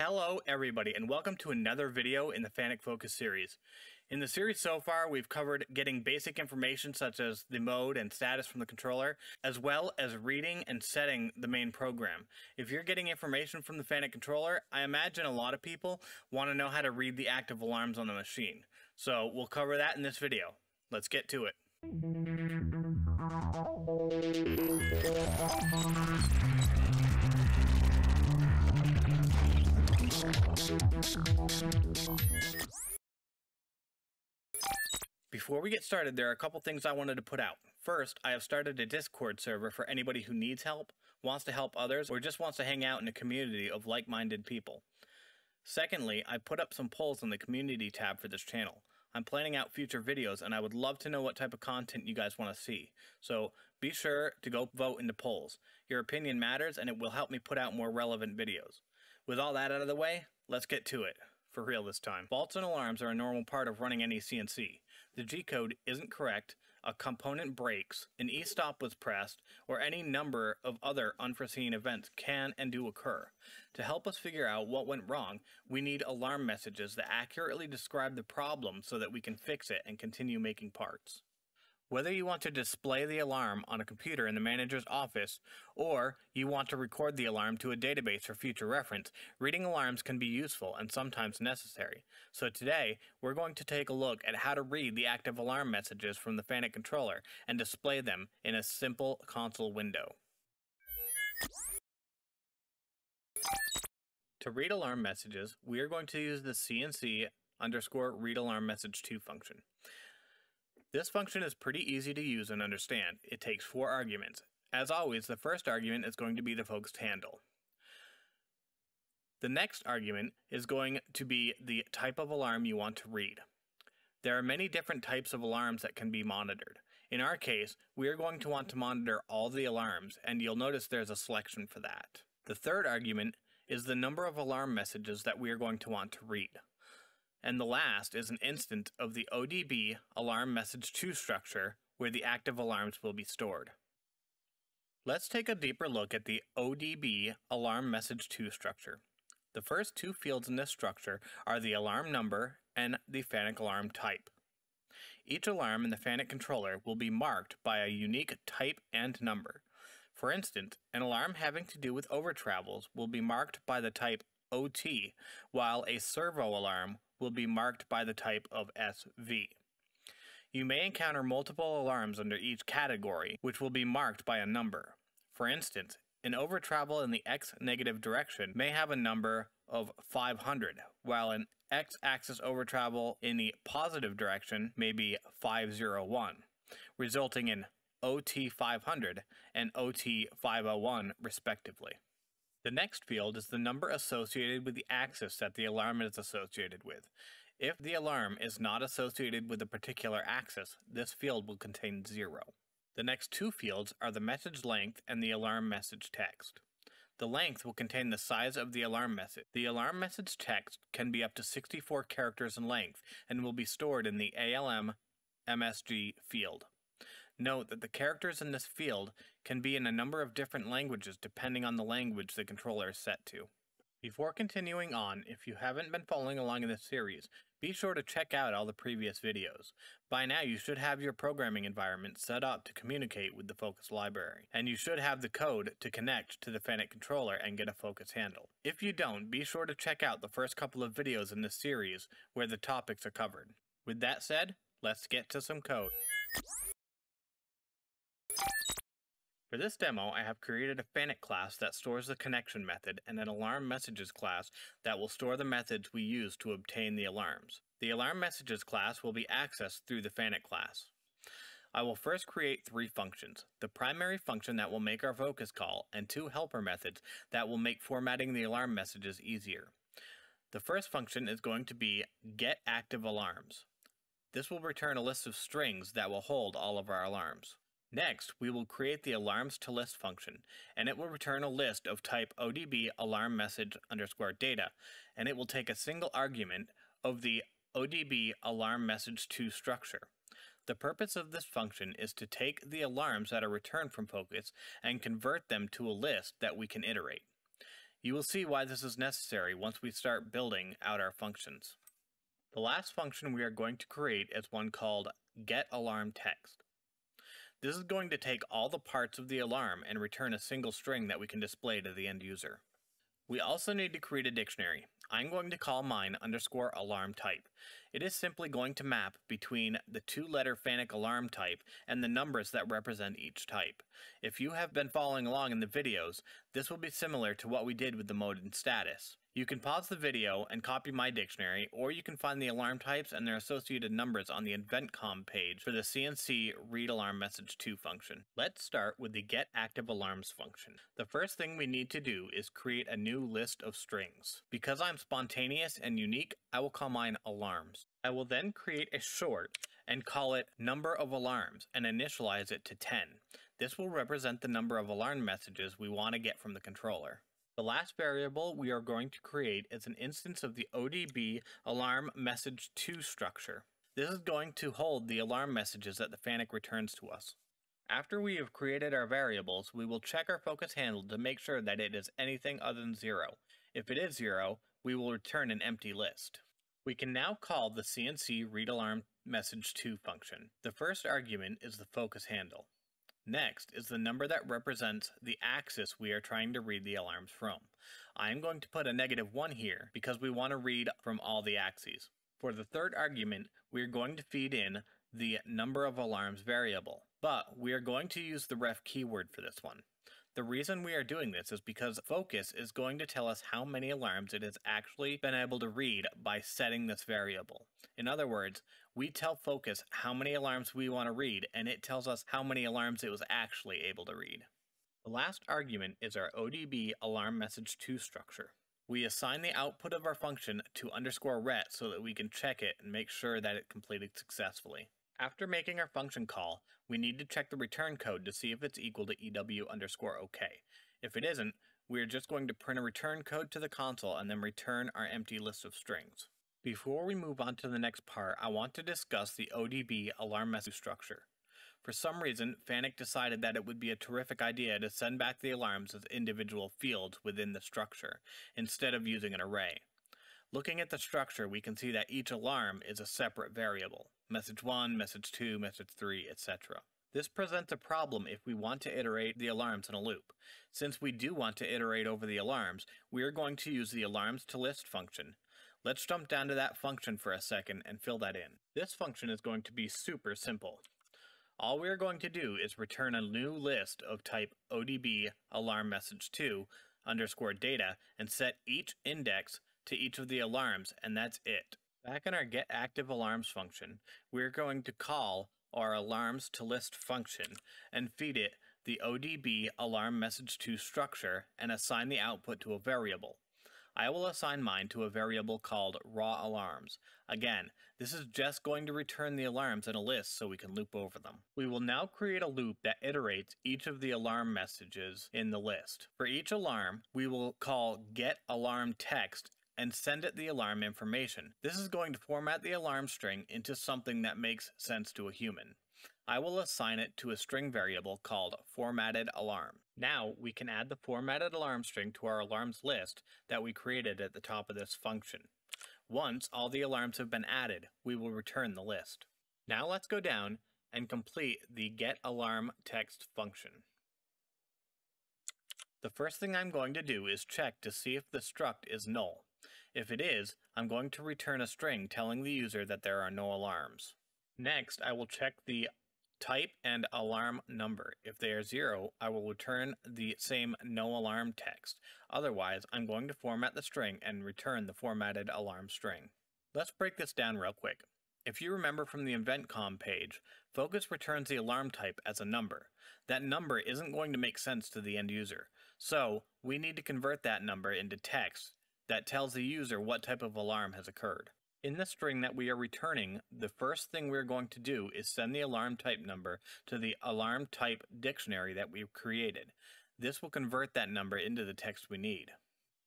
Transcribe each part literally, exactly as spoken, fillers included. Hello everybody, and welcome to another video in the FANUC FOCAS series. In the series so far, we've covered getting basic information such as the mode and status from the controller, as well as reading and setting the main program. If you're getting information from the FANUC controller, I imagine a lot of people want to know how to read the active alarms on the machine. So we'll cover that in this video. Let's get to it. Before we get started, there are a couple things I wanted to put out. First, I have started a Discord server for anybody who needs help, wants to help others, or just wants to hang out in a community of like-minded people. Secondly, I put up some polls on the community tab for this channel. I'm planning out future videos, and I would love to know what type of content you guys want to see. So be sure to go vote in the polls. Your opinion matters, and it will help me put out more relevant videos. With all that out of the way, let's get to it. For real this time. Faults and alarms are a normal part of running any C N C. The G code isn't correct, a component breaks, an E stop was pressed, or any number of other unforeseen events can and do occur. To help us figure out what went wrong, we need alarm messages that accurately describe the problem so that we can fix it and continue making parts. Whether you want to display the alarm on a computer in the manager's office, or you want to record the alarm to a database for future reference, reading alarms can be useful and sometimes necessary. So today, we're going to take a look at how to read the active alarm messages from the FANUC controller and display them in a simple console window. To read alarm messages, we are going to use the C N C underscore read alarm message two function. This function is pretty easy to use and understand. It takes four arguments. As always, the first argument is going to be the focused handle. The next argument is going to be the type of alarm you want to read. There are many different types of alarms that can be monitored. In our case, we are going to want to monitor all the alarms, and you'll notice there's a selection for that. The third argument is the number of alarm messages that we are going to want to read. And the last is an instance of the O D B alarm message two structure where the active alarms will be stored. Let's take a deeper look at the O D B alarm message two structure. The first two fields in this structure are the alarm number and the FANUC alarm type. Each alarm in the FANUC controller will be marked by a unique type and number. For instance, an alarm having to do with over travels will be marked by the type O T, while a servo alarm will be marked by the type of S V. You may encounter multiple alarms under each category, which will be marked by a number. For instance, an over travel in the X negative direction may have a number of five hundred, while an X axis over travel in the positive direction may be five oh one, resulting in O T five hundred and O T five oh one respectively. The next field is the number associated with the axis that the alarm is associated with. If the alarm is not associated with a particular axis, this field will contain zero. The next two fields are the message length and the alarm message text. The length will contain the size of the alarm message. The alarm message text can be up to sixty-four characters in length and will be stored in the A L M M S G field. Note that the characters in this field can be in a number of different languages depending on the language the controller is set to. Before continuing on, if you haven't been following along in this series, be sure to check out all the previous videos. By now you should have your programming environment set up to communicate with the Focus library, and you should have the code to connect to the FANUC controller and get a Focus handle. If you don't, be sure to check out the first couple of videos in this series where the topics are covered. With that said, let's get to some code. For this demo, I have created a FANUC class that stores the connection method and an alarm messages class that will store the methods we use to obtain the alarms. The alarm messages class will be accessed through the FANUC class. I will first create three functions, the primary function that will make our focus call and two helper methods that will make formatting the alarm messages easier. The first function is going to be getActiveAlarms. This will return a list of strings that will hold all of our alarms. Next, we will create the alarms to list function, and it will return a list of type O D B alarm message underscore data, and it will take a single argument of the O D B alarm message two structure. The purpose of this function is to take the alarms that are returned from Focus and convert them to a list that we can iterate. You will see why this is necessary once we start building out our functions. The last function we are going to create is one called getAlarmText. This is going to take all the parts of the alarm and return a single string that we can display to the end user. We also need to create a dictionary. I'm going to call mine underscore alarm type. It is simply going to map between the two-letter FANUC alarm type and the numbers that represent each type. If you have been following along in the videos, this will be similar to what we did with the mode and status. You can pause the video and copy my dictionary, or you can find the alarm types and their associated numbers on the InventCom page for the C N C read alarm message two function. Let's start with the getActiveAlarms function. The first thing we need to do is create a new list of strings. Because I'm spontaneous and unique, I will call mine alarms. I will then create a short and call it number of alarms and initialize it to ten. This will represent the number of alarm messages we want to get from the controller. The last variable we are going to create is an instance of the O D B alarm message two structure. This is going to hold the alarm messages that the FANUC returns to us. After we have created our variables, we will check our focus handle to make sure that it is anything other than zero. If it is zero, we will return an empty list. We can now call the C N C read alarm message two function. The first argument is the focus handle. Next is the number that represents the axis we are trying to read the alarms from. I am going to put a negative one here because we want to read from all the axes. For the third argument, we are going to feed in the number of alarms variable, but we are going to use the ref keyword for this one. The reason we are doing this is because focus is going to tell us how many alarms it has actually been able to read by setting this variable. In other words, we tell focus how many alarms we want to read, and it tells us how many alarms it was actually able to read. The last argument is our O D B alarm message two structure. We assign the output of our function to underscore ret so that we can check it and make sure that it completed successfully. After making our function call, we need to check the return code to see if it's equal to E W underscore OK. If it isn't, we are just going to print a return code to the console and then return our empty list of strings. Before we move on to the next part, I want to discuss the O D B alarm message structure. For some reason, FANUC decided that it would be a terrific idea to send back the alarms as individual fields within the structure, instead of using an array. Looking at the structure, we can see that each alarm is a separate variable. message one, message two, message three, et cetera. This presents a problem if we want to iterate the alarms in a loop. Since we do want to iterate over the alarms, we are going to use the alarms to list function. Let's jump down to that function for a second and fill that in. This function is going to be super simple. All we are going to do is return a new list of type O D B alarm message two underscore data and set each index to each of the alarms, and that's it. Back in our getActiveAlarms function, we're going to call our alarms to list function and feed it the O D B alarm message two structure and assign the output to a variable. I will assign mine to a variable called raw alarms. Again, this is just going to return the alarms in a list so we can loop over them. We will now create a loop that iterates each of the alarm messages in the list. For each alarm, we will call getAlarmText and send it the alarm information. This is going to format the alarm string into something that makes sense to a human. I will assign it to a string variable called formatted alarm. Now we can add the formatted alarm string to our alarms list that we created at the top of this function. Once all the alarms have been added, we will return the list. Now let's go down and complete the getAlarmText function. The first thing I'm going to do is check to see if the struct is null. If it is, I'm going to return a string telling the user that there are no alarms. Next, I will check the type and alarm number. If they are zero, I will return the same no alarm text. Otherwise, I'm going to format the string and return the formatted alarm string. Let's break this down real quick. If you remember from the InventCom page, focus returns the alarm type as a number. That number isn't going to make sense to the end user, so we need to convert that number into text that tells the user what type of alarm has occurred. In the string that we are returning, the first thing we're going to do is send the alarm type number to the alarm type dictionary that we've created. This will convert that number into the text we need.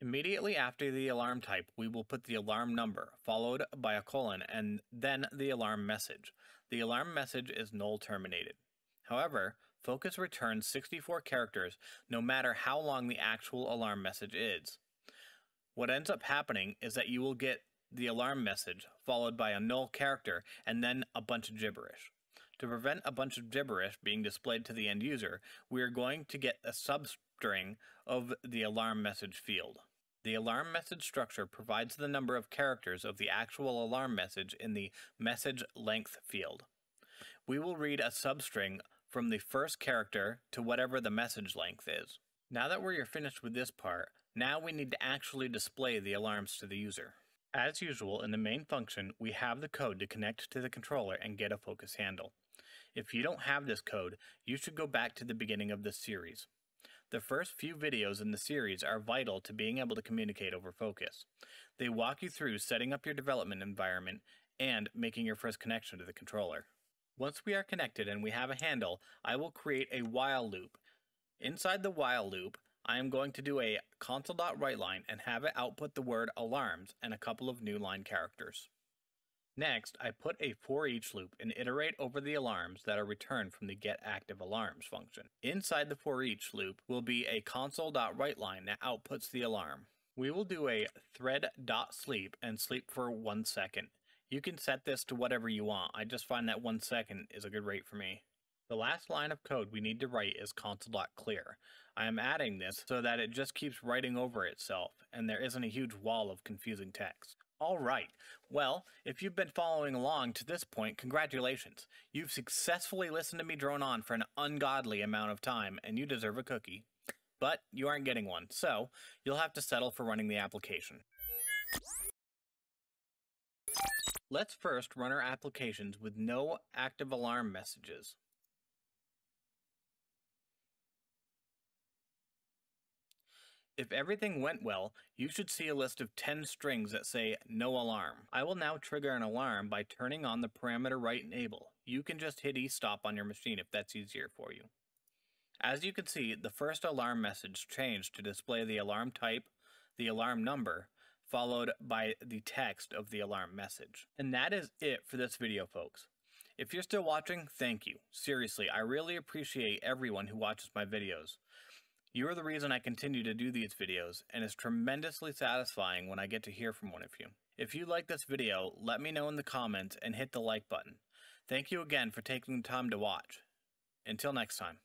Immediately after the alarm type, we will put the alarm number, followed by a colon, and then the alarm message. The alarm message is null terminated. However, focus returns sixty-four characters no matter how long the actual alarm message is. What ends up happening is that you will get the alarm message followed by a null character and then a bunch of gibberish. To prevent a bunch of gibberish being displayed to the end user, we are going to get a substring of the alarm message field. The alarm message structure provides the number of characters of the actual alarm message in the message length field. We will read a substring from the first character to whatever the message length is. Now that we are finished with this part, now we need to actually display the alarms to the user. As usual, in the main function, we have the code to connect to the controller and get a focus handle. If you don't have this code, you should go back to the beginning of this series. The first few videos in the series are vital to being able to communicate over focus. They walk you through setting up your development environment and making your first connection to the controller. Once we are connected and we have a handle, I will create a while loop. Inside the while loop, I am going to do a console.writeLine and have it output the word alarms and a couple of new line characters. Next, I put a for each loop and iterate over the alarms that are returned from the getActiveAlarms function. Inside the for each loop will be a console.writeLine that outputs the alarm. We will do a thread.sleep and sleep for one second. You can set this to whatever you want. I just find that one second is a good rate for me. The last line of code we need to write is console.clear. I am adding this so that it just keeps writing over itself and there isn't a huge wall of confusing text. Alright, well, if you've been following along to this point, congratulations. You've successfully listened to me drone on for an ungodly amount of time and you deserve a cookie. But you aren't getting one, so you'll have to settle for running the application. Let's first run our applications with no active alarm messages. If everything went well, you should see a list of ten strings that say no alarm. I will now trigger an alarm by turning on the parameter write enable. You can just hit E stop on your machine if that's easier for you. As you can see, the first alarm message changed to display the alarm type, the alarm number, followed by the text of the alarm message. And that is it for this video, folks. If you're still watching, thank you. Seriously, I really appreciate everyone who watches my videos. You are the reason I continue to do these videos, and it's tremendously satisfying when I get to hear from one of you. If you like this video, let me know in the comments and hit the like button. Thank you again for taking the time to watch. Until next time.